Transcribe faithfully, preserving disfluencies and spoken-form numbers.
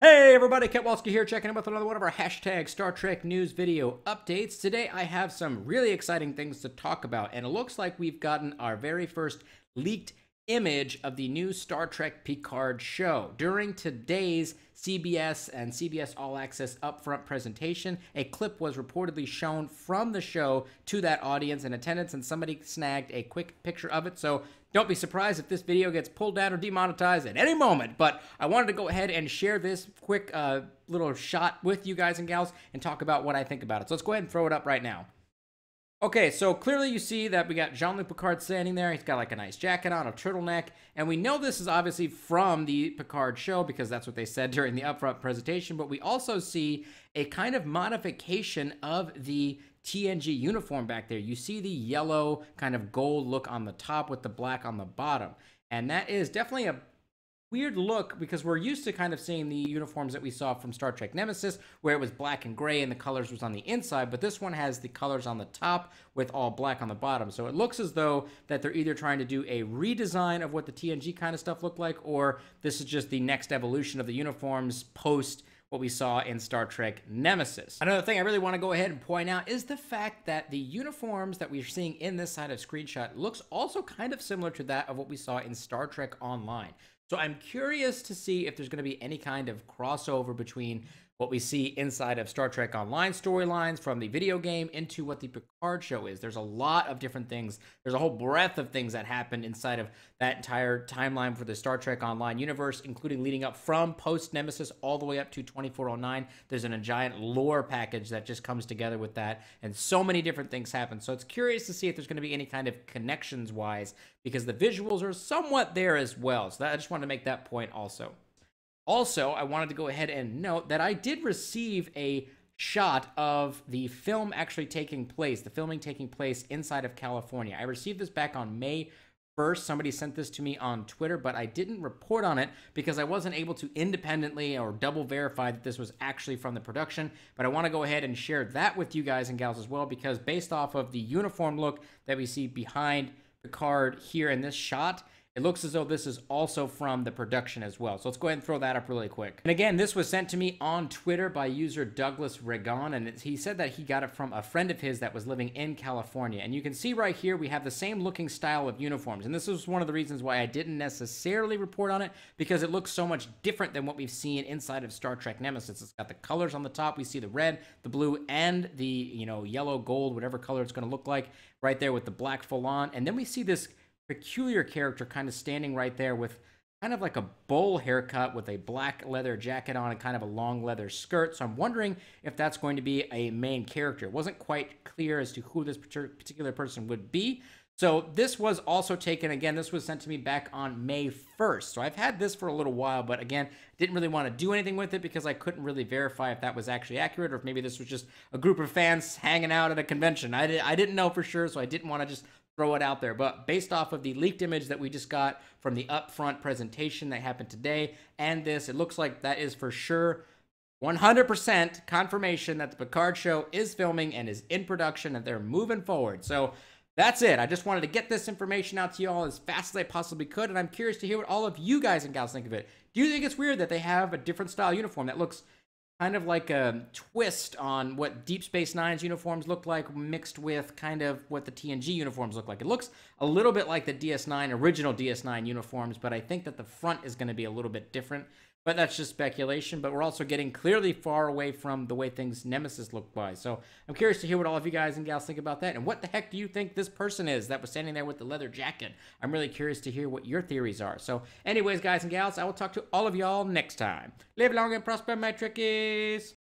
Hey everybody, Ketwolski here, checking in with another one of our hashtag Star Trek News video updates. Today I have some really exciting things to talk about, and it looks like we've gotten our very first leaked image of the new Star Trek Picard show. During today's C B S and C B S All Access upfront presentation, a clip was reportedly shown from the show to that audience in attendance, and somebody snagged a quick picture of it, so don't be surprised if this video gets pulled down or demonetized at any moment, but I wanted to go ahead and share this quick uh, little shot with you guys and gals and talk about what I think about it. So let's go ahead and throw it up right now. Okay, so clearly you see that we got Jean-Luc Picard standing there. He's got like a nice jacket on, a turtleneck, and we know this is obviously from the Picard show because that's what they said during the upfront presentation, but we also see a kind of modification of the T N G uniform back there. You see the yellow kind of gold look on the top with the black on the bottom, and that is definitely a weird look because we're used to kind of seeing the uniforms that we saw from Star Trek Nemesis, where it was black and gray and the colors was on the inside, but this one has the colors on the top with all black on the bottom. So it looks as though that they're either trying to do a redesign of what the T N G kind of stuff looked like, or this is just the next evolution of the uniforms post what we saw in Star Trek Nemesis. Another thing I really want to go ahead and point out is the fact that the uniforms that we're seeing in this side of screenshot looks also kind of similar to that of what we saw in Star Trek Online. So I'm curious to see if there's going to be any kind of crossover between what we see inside of Star Trek Online storylines from the video game into what the Picard show is. There's a lot of different things. There's a whole breadth of things that happened inside of that entire timeline for the Star Trek Online universe, including leading up from post-Nemesis all the way up to twenty-four oh nine. There's an, a giant lore package that just comes together with that, and so many different things happen. So it's curious to see if there's going to be any kind of connections-wise, because the visuals are somewhat there as well. So that, I just wanted to make that point also. Also, I wanted to go ahead and note that I did receive a shot of the film actually taking place, the filming taking place inside of California. I received this back on May first. Somebody sent this to me on Twitter, but I didn't report on it because I wasn't able to independently or double verify that this was actually from the production. But I want to go ahead and share that with you guys and gals as well, because based off of the uniform look that we see behind Picard here in this shot, it looks as though this is also from the production as well. So let's go ahead and throw that up really quick. And again, this was sent to me on Twitter by user Douglas Regan, and he said that he got it from a friend of his that was living in California. And you can see right here, we have the same looking style of uniforms. And this is one of the reasons why I didn't necessarily report on it, because it looks so much different than what we've seen inside of Star Trek Nemesis. It's got the colors on the top. We see the red, the blue, and the, you know, yellow, gold, whatever color it's going to look like right there with the black full on. And then we see this peculiar character kind of standing right there with kind of like a bowl haircut with a black leather jacket on and kind of a long leather skirt. So I'm wondering if that's going to be a main character. It wasn't quite clear as to who this particular person would be. So this was also taken, again, this was sent to me back on May first. So I've had this for a little while, but again, didn't really want to do anything with it because I couldn't really verify if that was actually accurate or if maybe this was just a group of fans hanging out at a convention. I, did, I didn't know for sure, so I didn't want to just throw it out there, but based off of the leaked image that we just got from the upfront presentation that happened today and this, it looks like that is for sure one hundred percent confirmation that the Picard show is filming and is in production and they're moving forward. So that's it. I just wanted to get this information out to you all as fast as I possibly could, and I'm curious to hear what all of you guys and gals think of it. Do you think it's weird that they have a different style uniform that looks kind of like a twist on what Deep Space Nine's uniforms look like mixed with kind of what the T N G uniforms look like? It looks a little bit like the D S nine, original D S nine uniforms, but I think that the front is going to be a little bit different. But that's just speculation, but we're also getting clearly far away from the way things Nemesis looked by. So I'm curious to hear what all of you guys and gals think about that. And what the heck do you think this person is that was standing there with the leather jacket? I'm really curious to hear what your theories are. So anyways, guys and gals, I will talk to all of y'all next time. Live long and prosper, my Trekkies.